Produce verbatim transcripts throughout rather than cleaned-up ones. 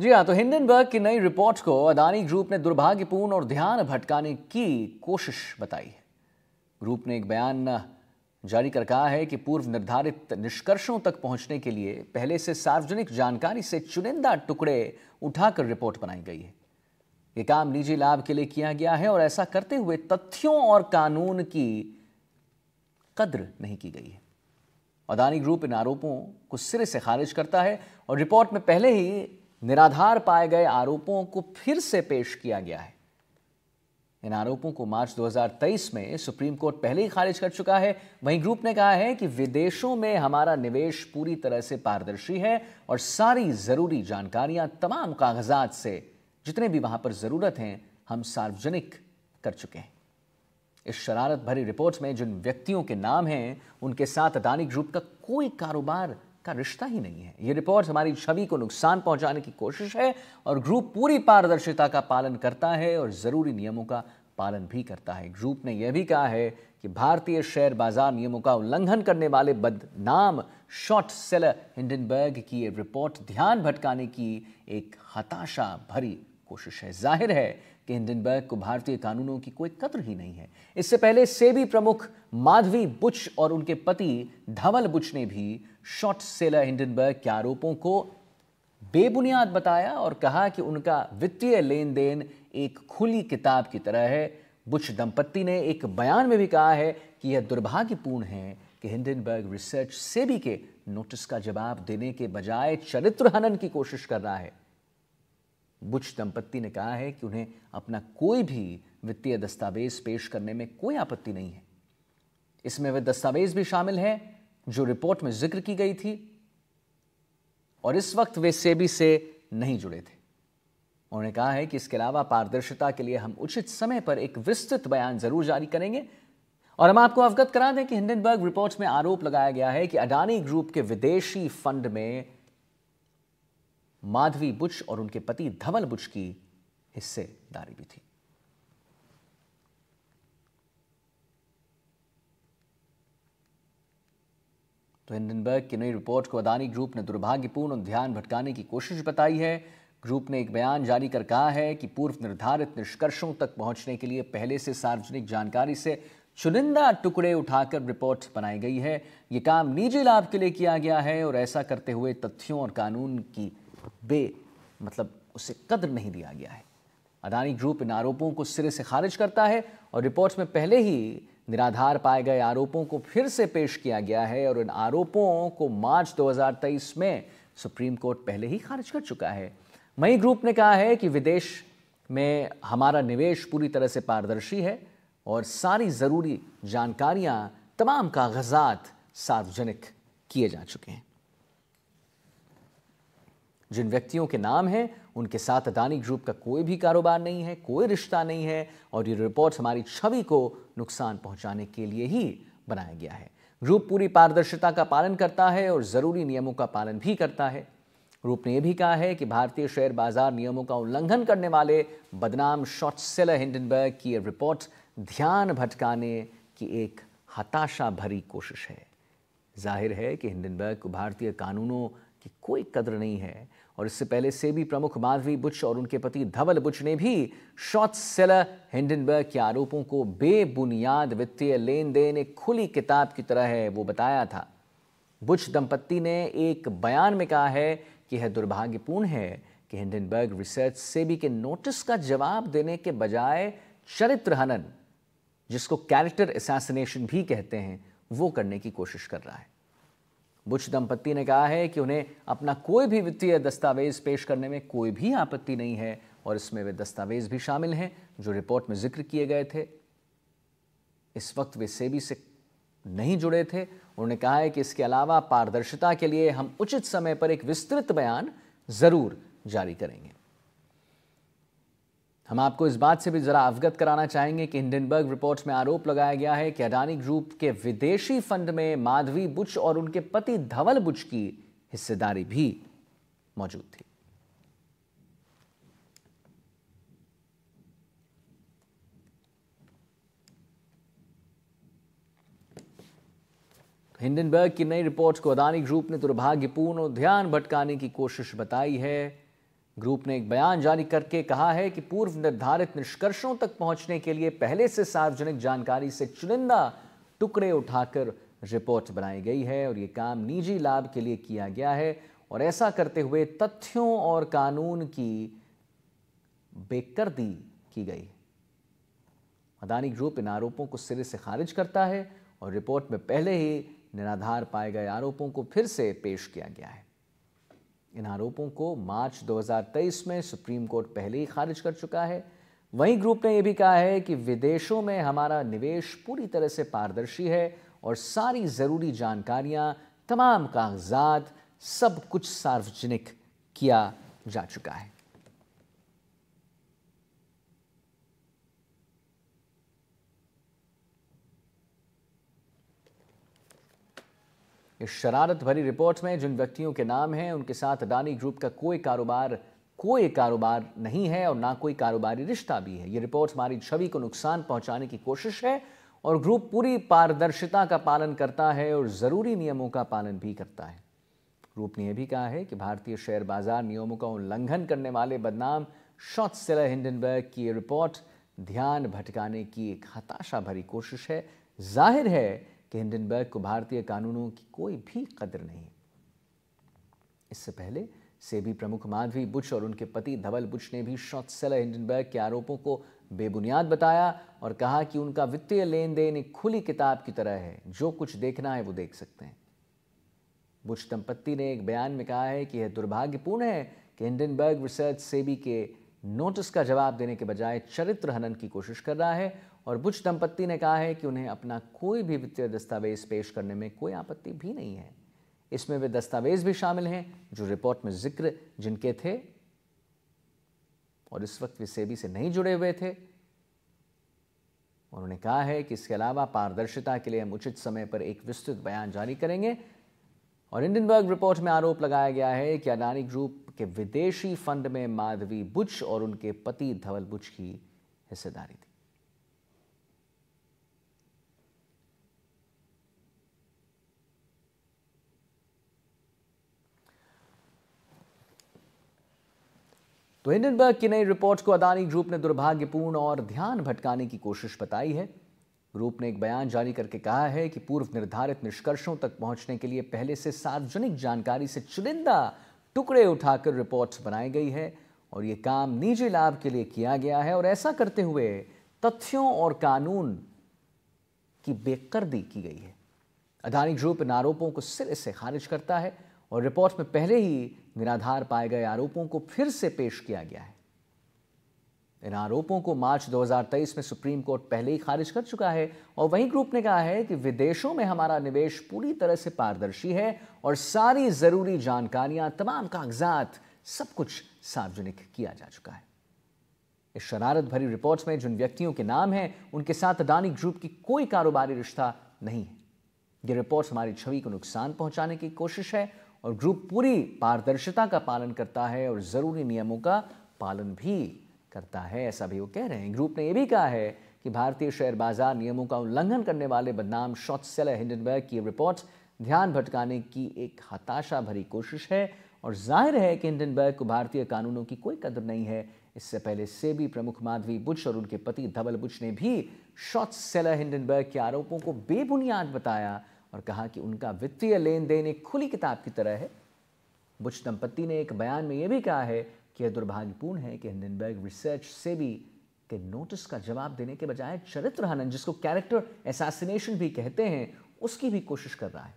जी हाँ, तो हिंडनबर्ग की नई रिपोर्ट को अदानी ग्रुप ने दुर्भाग्यपूर्ण और ध्यान भटकाने की कोशिश बताई है। ग्रुप ने एक बयान जारी कर कहा है कि पूर्व निर्धारित निष्कर्षों तक पहुंचने के लिए पहले से सार्वजनिक जानकारी से चुनिंदा टुकड़े उठाकर रिपोर्ट बनाई गई है। ये काम निजी लाभ के लिए किया गया है और ऐसा करते हुए तथ्यों और कानून की कद्र नहीं की गई है। अदानी ग्रुप इन आरोपों को सिरे से खारिज करता है और रिपोर्ट में पहले ही निराधार पाए गए आरोपों को फिर से पेश किया गया है। इन आरोपों को मार्च दो हज़ार तेईस में सुप्रीम कोर्ट पहले ही खारिज कर चुका है। वहीं ग्रुप ने कहा है कि विदेशों में हमारा निवेश पूरी तरह से पारदर्शी है और सारी जरूरी जानकारियां, तमाम कागजात से जितने भी वहां पर जरूरत हैं, हम सार्वजनिक कर चुके हैं। इस शरारत भरी रिपोर्ट में जिन व्यक्तियों के नाम हैं, उनके साथ अदानी ग्रुप का कोई कारोबार का रिश्ता ही नहीं है। ये रिपोर्ट हमारी छवि को नुकसान पहुंचाने की कोशिश है और ग्रुप पूरी पारदर्शिता का पालन करता है और जरूरी नियमों का पालन भी करता है। ग्रुप ने यह भी कहा है कि भारतीय शेयर बाजार नियमों का उल्लंघन करने वाले बदनाम शॉर्ट सेलर हिंडनबर्ग की ये रिपोर्ट ध्यान भटकाने की एक हताशा भरी कोशिश है। जाहिर है कि हिंडनबर्ग को भारतीय कानूनों की कोई कद्र ही नहीं है। इससे पहले सेबी प्रमुख माधवी बुच और उनके पति धवल बुच ने भी शॉर्ट सेलर हिंडनबर्ग के आरोपों को बेबुनियाद बताया और कहा कि उनका वित्तीय लेन देन एक खुली किताब की तरह है। बुच दंपत्ति ने एक बयान में भी कहा है कि यह दुर्भाग्यपूर्ण है कि हिंडनबर्ग रिसर्च सेबी के नोटिस का जवाब देने के बजाय चरित्र हनन की कोशिश कर रहा है। बुच दंपत्ति ने कहा है कि उन्हें अपना कोई भी वित्तीय दस्तावेज पेश करने में कोई आपत्ति नहीं है। इसमें वे दस्तावेज भी शामिल हैं जो रिपोर्ट में जिक्र की गई थी और इस वक्त वे सेबी से नहीं जुड़े थे। उन्होंने कहा है कि इसके अलावा पारदर्शिता के लिए हम उचित समय पर एक विस्तृत बयान जरूर जारी करेंगे और हम आपको अवगत करा दें कि हिंडनबर्ग रिपोर्ट में आरोप लगाया गया है कि अडानी ग्रुप के विदेशी फंड में माधवी बुच और उनके पति धवल बुच की हिस्सेदारी भी थी। तो हिंडनबर्ग की नई रिपोर्ट को अदानी ग्रुप ने दुर्भाग्यपूर्ण और ध्यान भटकाने की कोशिश बताई है। ग्रुप ने एक बयान जारी कर कहा है कि पूर्व निर्धारित निष्कर्षों तक पहुंचने के लिए पहले से सार्वजनिक जानकारी से चुनिंदा टुकड़े उठाकर रिपोर्ट बनाई गई है। ये काम निजी लाभ के लिए किया गया है और ऐसा करते हुए तथ्यों और कानून की बे मतलब उसे कद्र नहीं दिया गया है। अदानी ग्रुप इन आरोपों को सिरे से खारिज करता है और रिपोर्ट में पहले ही निराधार पाए गए आरोपों को फिर से पेश किया गया है और इन आरोपों को मार्च दो हज़ार तेईस में सुप्रीम कोर्ट पहले ही खारिज कर चुका है। मई ग्रुप ने कहा है कि विदेश में हमारा निवेश पूरी तरह से पारदर्शी है और सारी ज़रूरी जानकारियां, तमाम कागजात सार्वजनिक किए जा चुके हैं। जिन व्यक्तियों के नाम हैं, उनके साथ अदानी ग्रुप का कोई भी कारोबार नहीं है, कोई रिश्ता नहीं है और ये रिपोर्ट हमारी छवि को नुकसान पहुंचाने के लिए ही बनाया गया है। ग्रुप पूरी पारदर्शिता का पालन करता है और ज़रूरी नियमों का पालन भी करता है। ग्रुप ने यह भी कहा है कि भारतीय शेयर बाजार नियमों का उल्लंघन करने वाले बदनाम शॉर्ट सेलर हिंडनबर्ग की यह रिपोर्ट ध्यान भटकाने की एक हताशा भरी कोशिश है। जाहिर है कि हिंडनबर्ग को भारतीय कानूनों की कोई कद्र नहीं है और इससे पहले सेबी प्रमुख माधवी बुच और उनके पति धवल बुच ने भी शॉर्ट सेलर हिंडनबर्ग के आरोपों को बेबुनियाद वित्तीय लेन देन एक खुली किताब की तरह है वो बताया था। बुच दंपत्ति ने एक बयान में कहा है कि यह दुर्भाग्यपूर्ण है कि हिंडनबर्ग रिसर्च सेबी के नोटिस का जवाब देने के बजाय चरित्र हनन, जिसको कैरेक्टर असैसिनेशन भी कहते हैं, वो करने की कोशिश कर रहा है। बुच दंपत्ति ने कहा है कि उन्हें अपना कोई भी वित्तीय दस्तावेज पेश करने में कोई भी आपत्ति नहीं है और इसमें वे दस्तावेज भी शामिल हैं जो रिपोर्ट में जिक्र किए गए थे। इस वक्त वे सेबी से नहीं जुड़े थे। उन्होंने कहा है कि इसके अलावा पारदर्शिता के लिए हम उचित समय पर एक विस्तृत बयान जरूर जारी करेंगे। हम आपको इस बात से भी जरा अवगत कराना चाहेंगे कि हिंडनबर्ग रिपोर्ट में आरोप लगाया गया है कि अडानी ग्रुप के विदेशी फंड में माधवी बुच और उनके पति धवल बुच की हिस्सेदारी भी मौजूद थी। हिंडनबर्ग की नई रिपोर्ट को अडानी ग्रुप ने दुर्भाग्यपूर्ण और ध्यान भटकाने की कोशिश बताई है। ग्रुप ने एक बयान जारी करके कहा है कि पूर्व निर्धारित निष्कर्षों तक पहुंचने के लिए पहले से सार्वजनिक जानकारी से चुनिंदा टुकड़े उठाकर रिपोर्ट बनाई गई है और ये काम निजी लाभ के लिए किया गया है और ऐसा करते हुए तथ्यों और कानून की बेकर्दी की गई। अदानी ग्रुप इन आरोपों को सिरे से खारिज करता है और रिपोर्ट में पहले ही निराधार पाए गए आरोपों को फिर से पेश किया गया है। इन आरोपों को मार्च दो हज़ार तेईस में सुप्रीम कोर्ट पहले ही खारिज कर चुका है। वहीं ग्रुप ने यह भी कहा है कि विदेशों में हमारा निवेश पूरी तरह से पारदर्शी है और सारी ज़रूरी जानकारियां, तमाम कागजात, सब कुछ सार्वजनिक किया जा चुका है। इस शरारत भरी रिपोर्ट में जिन व्यक्तियों के नाम हैं उनके साथ अडानी ग्रुप का कोई कारोबार कोई कारोबार नहीं है और ना कोई कारोबारी रिश्ता भी है। ये रिपोर्ट हमारी छवि को नुकसान पहुंचाने की कोशिश है और ग्रुप पूरी पारदर्शिता का पालन करता है और ज़रूरी नियमों का पालन भी करता है। ग्रुप ने यह भी कहा है कि भारतीय शेयर बाजार नियमों का उल्लंघन करने वाले बदनाम शॉर्ट सेलर हिंडनबर्ग की ये रिपोर्ट ध्यान भटकाने की एक हताशा भरी कोशिश है। जाहिर है कि हिंडनबर्ग को भारतीय कानूनों की कोई भी कदर नहीं। इससे पहले सेबी प्रमुख माधवी बुश और उनके पति धवल बुश ने भी शॉर्ट सेलर हिंडनबर्ग के आरोपों को बेबुनियाद बताया और कहा कि उनका वित्तीय लेन देन एक खुली किताब की तरह है, जो कुछ देखना है वो देख सकते हैं। बुश दंपत्ति ने एक बयान में कहा है कि यह दुर्भाग्यपूर्ण है कि हिंडनबर्ग रिसर्च सेबी के नोटिस का जवाब देने के बजाय चरित्र हनन की कोशिश कर रहा है और बुश दंपत्ति ने कहा है कि उन्हें अपना कोई भी वित्तीय दस्तावेज पेश करने में कोई आपत्ति भी नहीं है। इसमें वे दस्तावेज भी शामिल हैं जो रिपोर्ट में जिक्र जिनके थे और इस वक्त वे सेबी से नहीं जुड़े हुए थे। उन्होंने कहा है कि इसके अलावा पारदर्शिता के लिए हम उचित समय पर एक विस्तृत बयान जारी करेंगे। और हिंडनबर्ग रिपोर्ट में आरोप लगाया गया है कि अडानी ग्रुप के विदेशी फंड में माधवी बुश और उनके पति धवल बुश की हिस्सेदारी थी। तो हिंडनबर्ग की नई रिपोर्ट को अडानी ग्रुप ने दुर्भाग्यपूर्ण और ध्यान भटकाने की कोशिश बताई है। ग्रुप ने एक बयान जारी करके कहा है कि पूर्व निर्धारित निष्कर्षों तक पहुंचने के लिए पहले से सार्वजनिक जानकारी से चुनिंदा टुकड़े उठाकर रिपोर्ट्स बनाई गई है और ये काम निजी लाभ के लिए किया गया है और ऐसा करते हुए तथ्यों और कानून की बेकर्दी की गई है। अडानी ग्रुप इन आरोपों को सिरे से खारिज करता है और रिपोर्ट में पहले ही निराधार पाए गए आरोपों को फिर से पेश किया गया है। इन आरोपों को मार्च दो हज़ार तेईस में सुप्रीम कोर्ट पहले ही खारिज कर चुका है और वहीं ग्रुप ने कहा है कि विदेशों में हमारा निवेश पूरी तरह से पारदर्शी है और सारी ज़रूरी जानकारियां, तमाम कागजात, सब कुछ सार्वजनिक किया जा चुका है। इस शरारत भरी रिपोर्ट में जिन व्यक्तियों के नाम हैं उनके साथ अडानी ग्रुप की कोई कारोबारी रिश्ता नहीं है। ये रिपोर्ट हमारी छवि को नुकसान पहुंचाने की कोशिश है और ग्रुप पूरी पारदर्शिता का पालन करता है और ज़रूरी नियमों का पालन भी करता है, ऐसा भी वो कह रहे हैं। ग्रुप ने यह भी कहा है कि भारतीय शेयर बाजार नियमों का उल्लंघन करने वाले बदनाम शॉर्ट सेलर हिंडनबर्ग की रिपोर्ट ध्यान भटकाने की एक हताशा भरी कोशिश है और जाहिर है कि हिंडनबर्ग को भारतीय कानूनों की कोई कदर नहीं है। इससे पहले सेबी प्रमुख माधवी बुश और उनके पति धवल बुश ने भी शॉर्ट सेलर हिंडनबर्ग के आरोपों को बेबुनियाद बताया और कहा कि उनका वित्तीय लेन देन एक खुली किताब की तरह है। बुश दंपत्ति ने एक बयान में यह भी कहा है कि यह दुर्भाग्यपूर्ण है कि हिंडनबर्ग रिसर्च सेबी के नोटिस का जवाब देने के बजाय चरित्र हनन, जिसको कैरेक्टर असैसिनेशन भी कहते हैं, उसकी भी कोशिश कर रहा है।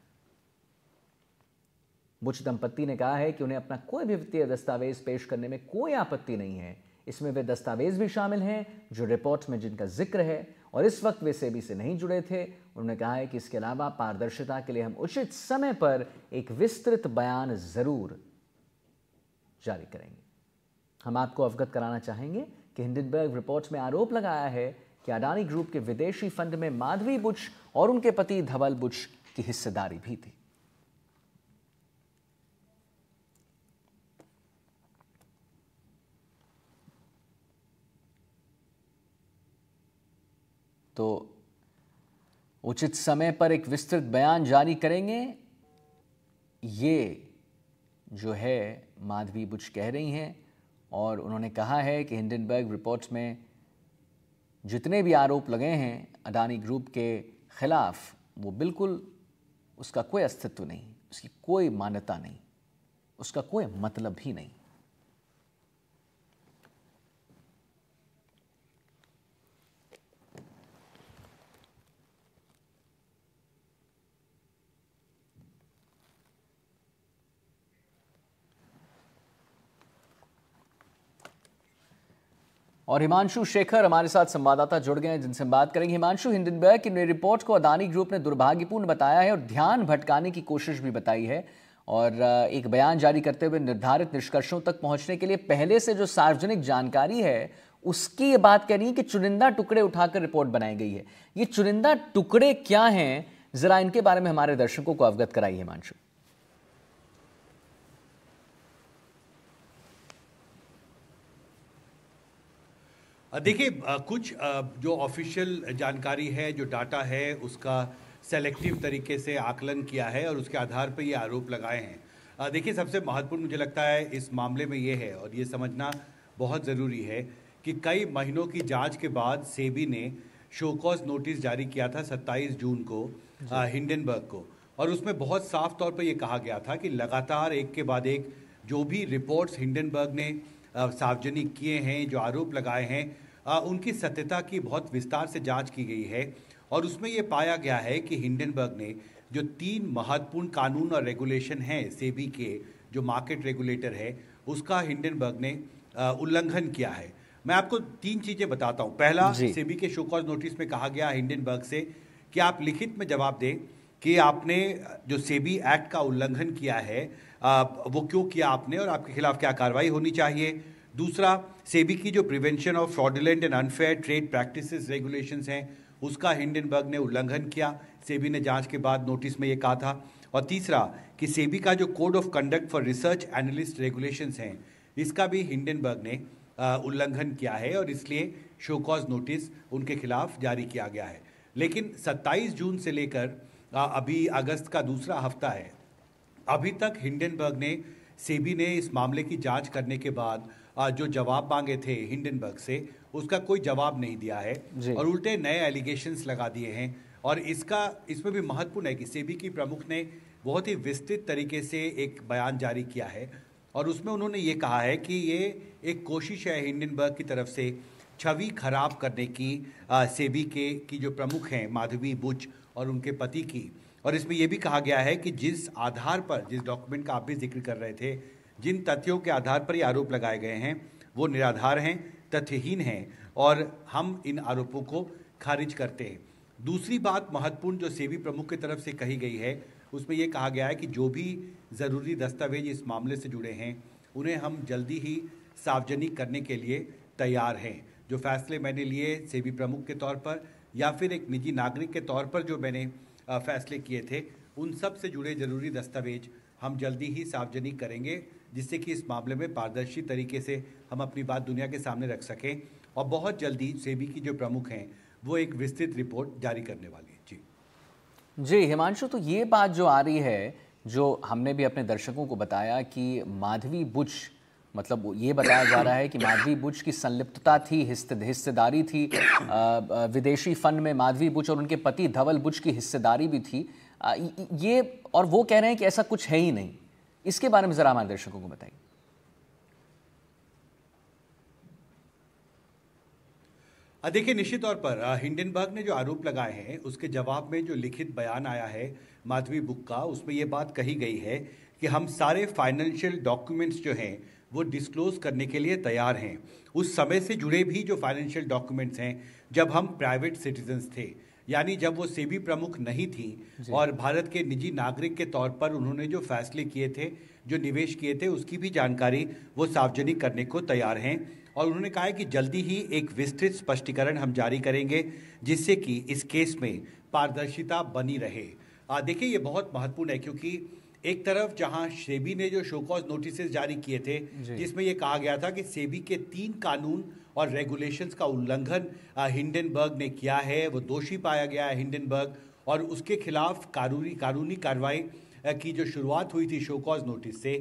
बुश दंपत्ति ने कहा है कि उन्हें अपना कोई भी वित्तीय दस्तावेज पेश करने में कोई आपत्ति नहीं है। इसमें वे दस्तावेज भी शामिल हैं जो रिपोर्ट में जिनका जिक्र है और इस वक्त वे सेबी से नहीं जुड़े थे। उन्होंने कहा है कि इसके अलावा पारदर्शिता के लिए हम उचित समय पर एक विस्तृत बयान जरूर जारी करेंगे। हम आपको अवगत कराना चाहेंगे कि हिंडनबर्ग रिपोर्ट में आरोप लगाया है कि अडानी ग्रुप के विदेशी फंड में माधवी बुश और उनके पति धवल बुश की हिस्सेदारी भी थी। तो उचित समय पर एक विस्तृत बयान जारी करेंगे, ये जो है माधवी बुश कह रही हैं और उन्होंने कहा है कि हिंडनबर्ग रिपोर्ट्स में जितने भी आरोप लगे हैं अडानी ग्रुप के ख़िलाफ़ वो बिल्कुल उसका कोई अस्तित्व नहीं, उसकी कोई मान्यता नहीं, उसका कोई मतलब ही नहीं। और हिमांशु शेखर हमारे साथ संवाददाता जुड़ गए हैं जिनसे बात करेंगे। हिमांशु, हिंडनबर्ग की रिपोर्ट को अडानी ग्रुप ने दुर्भाग्यपूर्ण बताया है और ध्यान भटकाने की कोशिश भी बताई है, और एक बयान जारी करते हुए निर्धारित निष्कर्षों तक पहुंचने के लिए पहले से जो सार्वजनिक जानकारी है उसकी ये बात कह रही है कि चुनिंदा टुकड़े उठाकर रिपोर्ट बनाई गई है। ये चुनिंदा टुकड़े क्या हैं, जरा इनके बारे में हमारे दर्शकों को अवगत कराइए हिमांशु। देखिए, कुछ जो ऑफिशियल जानकारी है, जो डाटा है, उसका सेलेक्टिव तरीके से आकलन किया है और उसके आधार पर ये आरोप लगाए हैं। देखिए, सबसे महत्वपूर्ण मुझे लगता है इस मामले में ये है, और ये समझना बहुत ज़रूरी है कि कई महीनों की जांच के बाद सेबी ने शोकॉज नोटिस जारी किया था सत्ताईस जून को हिंडनबर्ग को, और उसमें बहुत साफ तौर पर यह कहा गया था कि लगातार एक के बाद एक जो भी रिपोर्ट्स हिंडनबर्ग ने सार्वजनिक किए हैं, जो आरोप लगाए हैं, उनकी सत्यता की बहुत विस्तार से जांच की गई है, और उसमें ये पाया गया है कि हिंडनबर्ग ने जो तीन महत्वपूर्ण कानून और रेगुलेशन हैं सेबी के, जो मार्केट रेगुलेटर है, उसका हिंडनबर्ग ने उल्लंघन किया है। मैं आपको तीन चीज़ें बताता हूँ। पहला, सेबी के शो कॉज नोटिस में कहा गया हिंडनबर्ग से कि आप लिखित में जवाब दें कि आपने जो सेबी एक्ट का उल्लंघन किया है वो क्यों किया आपने और आपके खिलाफ क्या कार्रवाई होनी चाहिए। दूसरा, सेबी की जो prevention of fraudulent and unfair trade practices regulations हैं उसका हिंडनबर्ग ने उल्लंघन किया, सेबी ने जांच के बाद नोटिस में ये कहा था। और तीसरा कि सेबी का जो code of conduct for research analyst regulations हैं इसका भी हिंडनबर्ग ने उल्लंघन किया है, और इसलिए शो कॉज नोटिस उनके खिलाफ जारी किया गया है। लेकिन सत्ताईस जून से लेकर अभी अगस्त का दूसरा हफ्ता है, अभी तक हिंडनबर्ग ने सेबी ने इस मामले की जांच करने के बाद जो जवाब मांगे थे हिंडनबर्ग से उसका कोई जवाब नहीं दिया है, और उल्टे नए एलिगेशंस लगा दिए हैं। और इसका इसमें भी महत्वपूर्ण है कि सेबी की प्रमुख ने बहुत ही विस्तृत तरीके से एक बयान जारी किया है, और उसमें उन्होंने ये कहा है कि ये एक कोशिश है हिंडनबर्ग की तरफ से छवि खराब करने की सेबी के की जो प्रमुख हैं माधवी बुच और उनके पति की। और इसमें यह भी कहा गया है कि जिस आधार पर, जिस डॉक्यूमेंट का आप भी जिक्र कर रहे थे, जिन तथ्यों के आधार पर ये आरोप लगाए गए हैं वो निराधार हैं, तथ्यहीन हैं, और हम इन आरोपों को खारिज करते हैं। दूसरी बात महत्वपूर्ण जो सेबी प्रमुख की तरफ से कही गई है उसमें यह कहा गया है कि जो भी ज़रूरी दस्तावेज इस मामले से जुड़े हैं उन्हें हम जल्दी ही सार्वजनिक करने के लिए तैयार हैं। जो फैसले मैंने लिए सेबी प्रमुख के तौर पर या फिर एक निजी नागरिक के तौर पर जो मैंने फैसले किए थे, उन सब से जुड़े जरूरी दस्तावेज हम जल्दी ही सार्वजनिक करेंगे, जिससे कि इस मामले में पारदर्शी तरीके से हम अपनी बात दुनिया के सामने रख सकें। और बहुत जल्दी सेबी की जो प्रमुख हैं वो एक विस्तृत रिपोर्ट जारी करने वाली है। जी जी हिमांशु, तो ये बात जो आ रही है, जो हमने भी अपने दर्शकों को बताया कि माधवी बुच, मतलब ये बताया जा रहा है कि माधवी बुच की संलिप्तता थी, हिस्सेदारी थी, विदेशी फंड में माधवी बुच और उनके पति धवल बुच की हिस्सेदारी भी थी, ये, और वो कह रहे हैं कि ऐसा कुछ है ही नहीं। इसके बारे में जरा हमारे दर्शकों को बताइए। देखिए, निश्चित तौर पर हिंडनबर्ग ने जो आरोप लगाए हैं उसके जवाब में जो लिखित बयान आया है माधवी बुच का, उसमें यह बात कही गई है कि हम सारे फाइनेंशियल डॉक्यूमेंट्स जो हैं वो डिस्क्लोज करने के लिए तैयार हैं। उस समय से जुड़े भी जो फाइनेंशियल डॉक्यूमेंट्स हैं जब हम प्राइवेट सिटीजन्स थे, यानी जब वो सेबी प्रमुख नहीं थी, और भारत के निजी नागरिक के तौर पर उन्होंने जो फैसले किए थे, जो निवेश किए थे, उसकी भी जानकारी वो सार्वजनिक करने को तैयार हैं। और उन्होंने कहा है कि जल्दी ही एक विस्तृत स्पष्टीकरण हम जारी करेंगे जिससे कि इस केस में पारदर्शिता बनी रहे। देखिए, ये बहुत महत्वपूर्ण है, क्योंकि एक तरफ जहां सेबी ने जो शोकॉज नोटिस जारी किए थे जिसमें यह कहा गया था कि सेबी के तीन कानून और रेगुलेशंस का उल्लंघन हिंडनबर्ग ने किया है, वो दोषी पाया गया है हिंडनबर्ग, और उसके खिलाफ कानूनी कानूनी कार्रवाई की जो शुरुआत हुई थी शोकॉज नोटिस से,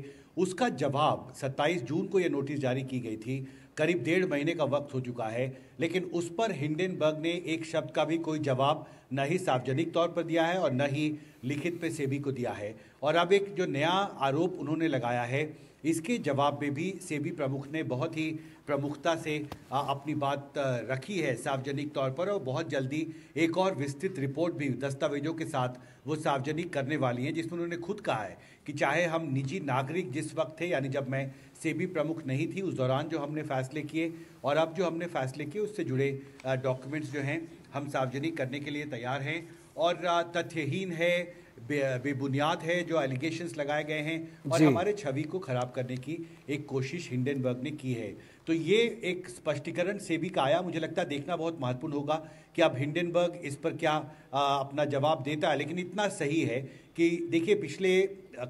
उसका जवाब सत्ताईस जून को यह नोटिस जारी की गई थी। करीब डेढ़ महीने का वक्त हो चुका है, लेकिन उस पर हिंडनबर्ग ने एक शब्द का भी कोई जवाब न ही सार्वजनिक तौर पर दिया है और न ही लिखित पे सेबी को दिया है। और अब एक जो नया आरोप उन्होंने लगाया है, इसके जवाब में भी सेबी प्रमुख ने बहुत ही प्रमुखता से अपनी बात रखी है सार्वजनिक तौर पर, और बहुत जल्दी एक और विस्तृत रिपोर्ट भी दस्तावेजों के साथ वो सार्वजनिक करने वाली हैं, जिसमें उन्होंने खुद कहा है कि चाहे हम निजी नागरिक जिस वक्त थे, यानी जब मैं सेबी प्रमुख नहीं थी, उस दौरान जो हमने फैसले किए और अब जो हमने फैसले किए उससे जुड़े डॉक्यूमेंट्स जो हैं हम सार्वजनिक करने के लिए तैयार हैं। और तथ्यहीन है, बेबुनियाद है जो एलिगेशंस लगाए गए हैं और हमारे छवि को खराब करने की एक कोशिश हिंडनबर्ग ने की है। तो ये एक स्पष्टीकरण सेबी का आया, मुझे लगता है देखना बहुत महत्वपूर्ण होगा कि अब हिंडनबर्ग इस पर क्या आ, अपना जवाब देता है। लेकिन इतना सही है कि देखिए, पिछले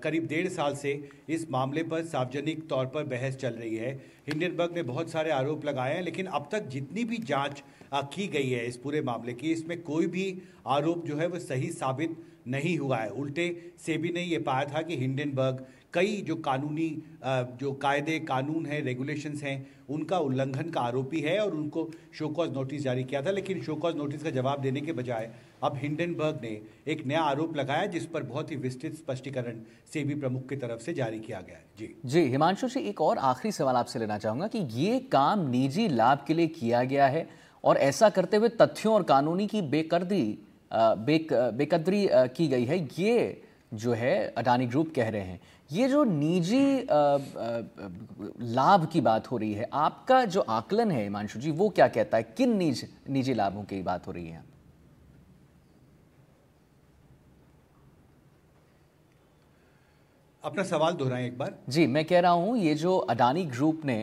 करीब डेढ़ साल से इस मामले पर सार्वजनिक तौर पर बहस चल रही है। हिंडनबर्ग ने बहुत सारे आरोप लगाए हैं, लेकिन अब तक जितनी भी जांच की गई है इस पूरे मामले की, इसमें कोई भी आरोप जो है वो सही साबित नहीं हुआ है। उल्टे सेबी ने ये पाया था कि हिंडनबर्ग कई जो कानूनी जो कायदे कानून हैं, रेगुलेशंस हैं, उनका उल्लंघन का आरोपी है और उनको शोकॉज नोटिस जारी किया था। लेकिन शोकॉज नोटिस का जवाब देने के बजाय अब हिंडनबर्ग ने एक नया आरोप लगाया, जिस पर बहुत ही विस्तृत स्पष्टीकरण सेबी प्रमुख की तरफ से जारी किया गया है। जी जी हिमांशु जी, एक और आखिरी सवाल आपसे लेना चाहूँगा कि ये काम निजी लाभ के लिए किया गया है और ऐसा करते हुए तथ्यों और कानूनी की बेकदरी बेक बेकदरी की गई है, ये जो है अडानी ग्रुप कह रहे हैं। ये जो निजी लाभ की बात हो रही है, आपका जो आकलन है हिमांशु जी, वो क्या कहता है? किन निज निजी लाभों की बात हो रही है? अपना सवाल दोहराएं एक बार। जी, मैं कह रहा हूं, ये जो अडानी ग्रुप ने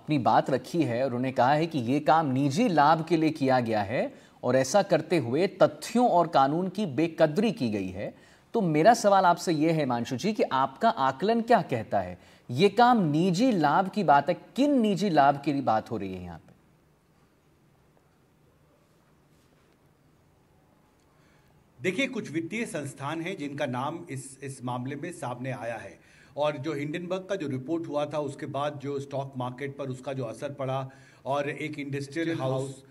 अपनी बात रखी है और उन्होंने कहा है कि ये काम निजी लाभ के लिए किया गया है और ऐसा करते हुए तथ्यों और कानून की बेकदरी की गई है, तो मेरा सवाल आपसे ये है हिमांशु जी कि आपका आकलन क्या कहता है? ये काम निजी लाभ की बात है, किन निजी लाभ की बात हो रही है यहाँ पे? देखिए, कुछ वित्तीय संस्थान हैं जिनका नाम इस इस मामले में सामने आया है, और जो हिंडनबर्ग का जो रिपोर्ट हुआ था उसके बाद जो स्टॉक मार्केट पर उसका जो असर पड़ा और एक इंडस्ट्रियल हाउस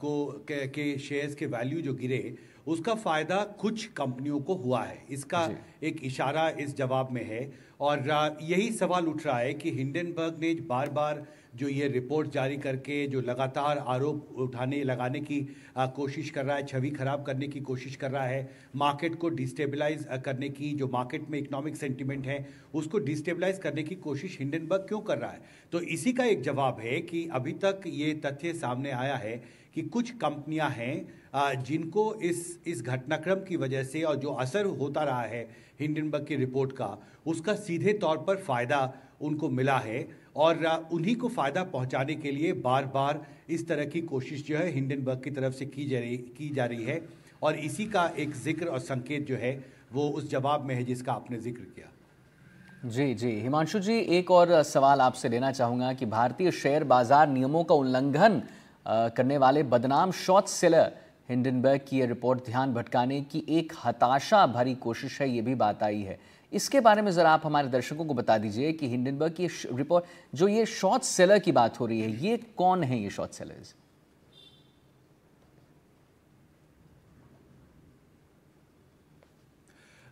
को के, के शेयर्स के वैल्यू जो गिरे, उसका फ़ायदा कुछ कंपनियों को हुआ है। इसका एक इशारा इस जवाब में है और यही सवाल उठ रहा है कि हिंडनबर्ग ने बार बार जो ये रिपोर्ट जारी करके जो लगातार आरोप उठाने लगाने की आ, कोशिश कर रहा है, छवि खराब करने की कोशिश कर रहा है, मार्केट को डिस्टेबलाइज करने की, जो मार्केट में इकोनॉमिक सेंटिमेंट है उसको डिस्टेबलाइज करने की कोशिश हिंडनबर्ग क्यों कर रहा है? तो इसी का एक जवाब है कि अभी तक ये तथ्य सामने आया है कि कुछ कंपनियां हैं जिनको इस इस घटनाक्रम की वजह से और जो असर होता रहा है हिंडनबर्ग की रिपोर्ट का, उसका सीधे तौर पर फ़ायदा उनको मिला है और उन्हीं को फ़ायदा पहुंचाने के लिए बार बार इस तरह की कोशिश जो है हिंडनबर्ग की तरफ से की जा रही की जा रही है। और इसी का एक जिक्र और संकेत जो है वो उस जवाब में है जिसका आपने जिक्र किया। जी जी हिमांशु जी, एक और सवाल आपसे लेना चाहूँगा कि भारतीय शेयर बाजार नियमों का उल्लंघन करने वाले बदनाम शॉर्ट सेलर हिंडनबर्ग की यह रिपोर्ट ध्यान भटकाने की एक हताशा भरी कोशिश है, ये भी बात आई है। इसके बारे में ज़रा आप हमारे दर्शकों को बता दीजिए कि हिंडनबर्ग की रिपोर्ट, जो ये शॉर्ट सेलर की बात हो रही है, ये कौन है ये शॉर्ट सेलर्स?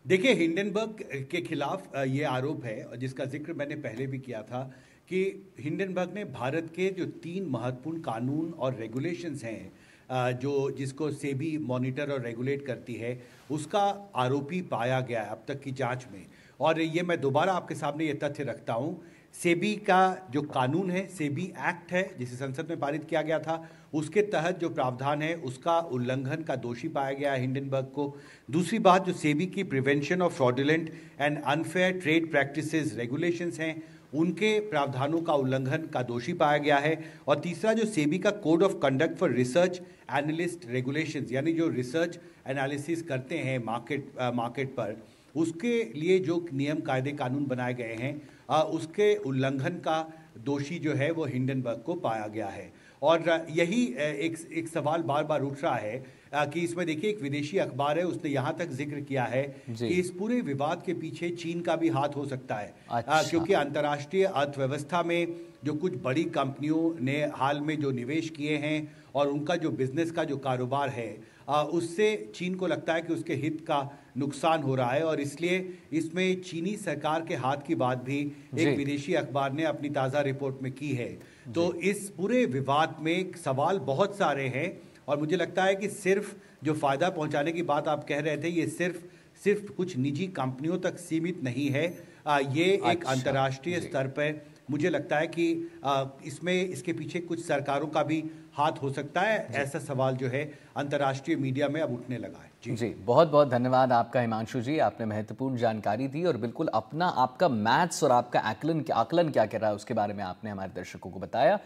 देखिए, हिंडनबर्ग के खिलाफ ये आरोप है जिसका जिक्र मैंने पहले भी किया था कि हिंडनबर्ग ने भारत के जो तीन महत्वपूर्ण कानून और रेगुलेशंस हैं जो जिसको सेबी मॉनिटर और रेगुलेट करती है, उसका आरोपी पाया गया है अब तक की जांच में। और ये मैं दोबारा आपके सामने ये तथ्य रखता हूँ, सेबी का जो कानून है, सेबी एक्ट है जिसे संसद में पारित किया गया था, उसके तहत जो प्रावधान है उसका उल्लंघन का दोषी पाया गया है हिंडनबर्ग को। दूसरी बात, जो सेबी की prevention of fraudulent and unfair trade practices regulations हैं, उनके प्रावधानों का उल्लंघन का दोषी पाया गया है। और तीसरा, जो सेबी का code of conduct for research analyst regulations, यानी जो रिसर्च एनालिसिस करते हैं मार्केट मार्केट पर, उसके लिए जो नियम कायदे कानून बनाए गए हैं आ, उसके उल्लंघन का दोषी जो है वो हिंडनबर्ग को पाया गया है। और यही एक एक सवाल बार बार उठ रहा है कि इसमें देखिए एक विदेशी अखबार है, उसने यहाँ तक जिक्र किया है कि इस पूरे विवाद के पीछे चीन का भी हाथ हो सकता है। अच्छा। क्योंकि अंतर्राष्ट्रीय अर्थव्यवस्था में जो कुछ बड़ी कंपनियों ने हाल में जो निवेश किए हैं और उनका जो बिजनेस का जो कारोबार है आ, उससे चीन को लगता है कि उसके हित का नुकसान हो रहा है और इसलिए इसमें चीनी सरकार के हाथ की बात भी एक विदेशी अखबार ने अपनी ताज़ा रिपोर्ट में की है। तो इस पूरे विवाद में सवाल बहुत सारे हैं और मुझे लगता है कि सिर्फ जो फ़ायदा पहुंचाने की बात आप कह रहे थे ये सिर्फ सिर्फ कुछ निजी कंपनियों तक सीमित नहीं है, आ, ये अच्छा, एक अंतर्राष्ट्रीय स्तर पर मुझे लगता है कि आ, इसमें इसके पीछे कुछ सरकारों का भी हाथ हो सकता है, ऐसा सवाल जो है अंतर्राष्ट्रीय मीडिया में अब उठने लगा है। जी जी, बहुत बहुत धन्यवाद आपका हिमांशु जी, आपने महत्वपूर्ण जानकारी दी और बिल्कुल अपना आपका मैथ्स और आपका आकलन आकलन क्या कह रहा है उसके बारे में आपने हमारे दर्शकों को बताया।